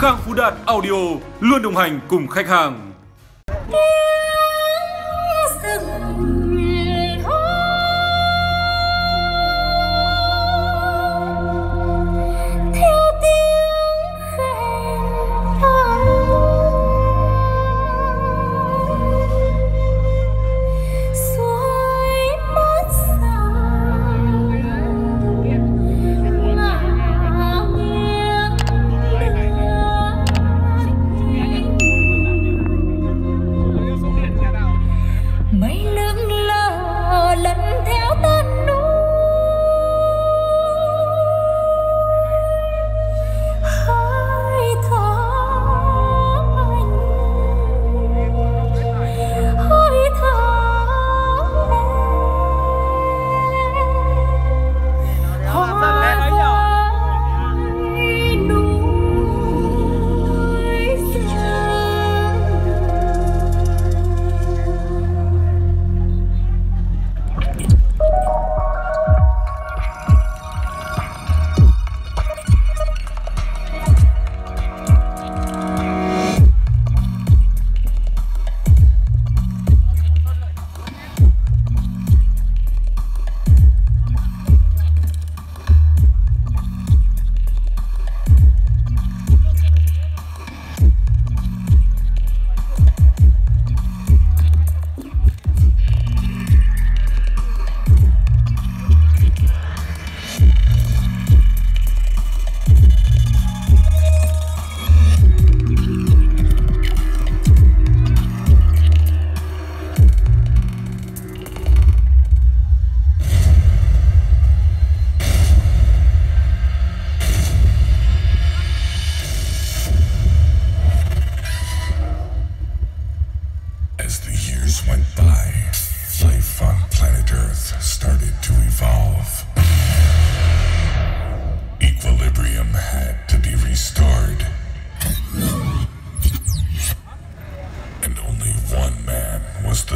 Khang Phú Đạt Audio luôn đồng hành cùng khách hàng.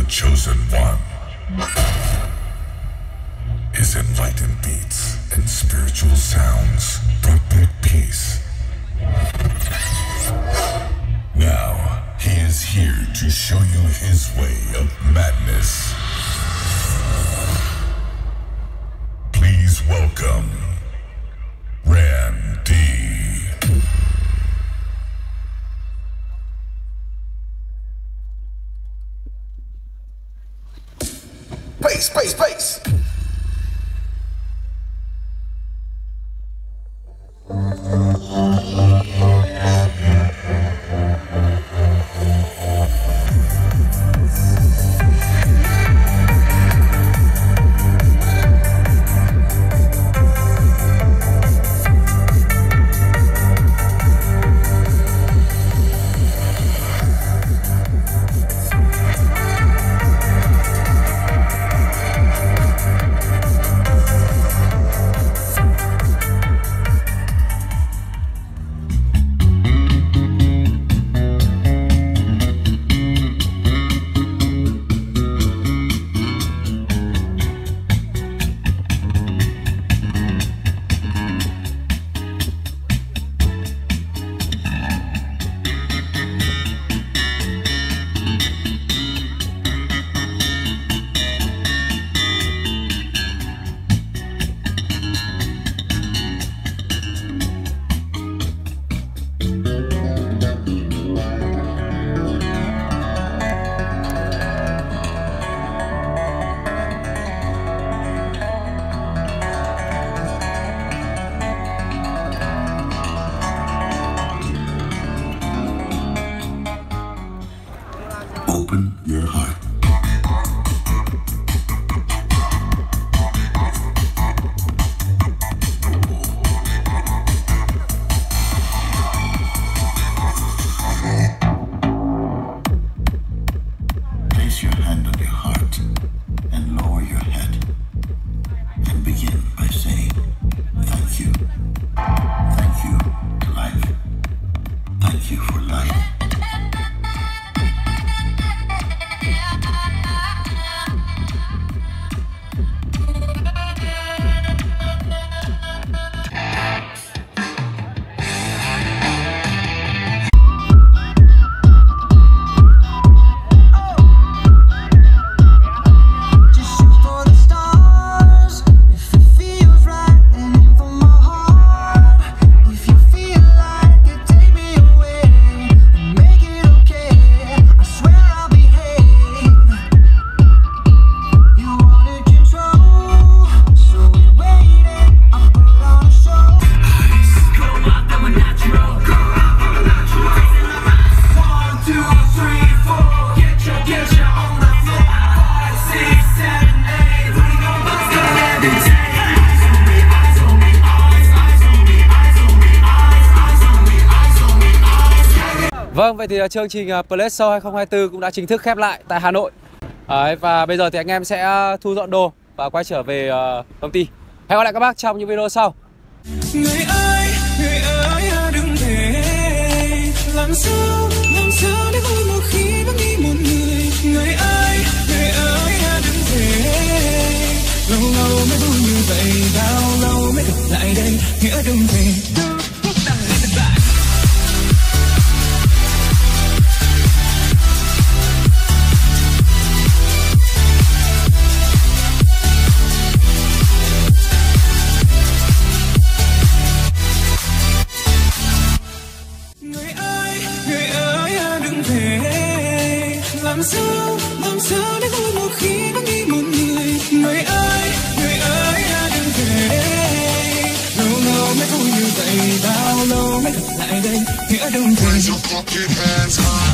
Chosen one is enlightened beats and spiritual sounds brought back peace. Now he is here to show you his way of madness. Please welcome Randy. Space! Open your heart. Place your hand on your heart and lower your head and begin by saying thank you. Thank you to life. Thank you for life. Vâng, vậy thì chương trình Play Show 2024 cũng đã chính thức khép lại tại Hà Nội. Và bây giờ thì anh em sẽ thu dọn đồ và quay trở về công ty. Hẹn gặp lại các bác trong những video sau. Người ơi đừng để làm sao để vui một khi vẫn đi một người. Người ơi đừng để lâu lâu mới vui như vậy, bao lâu mới gặp lại đây. Nghĩa đừng về. Làm sao để vui một khi vẫn đi một người. Người ơi đừng về. Lâu lâu mới vui như vậy, bao lâu mới gặp lại đây. Nghĩa đừng về.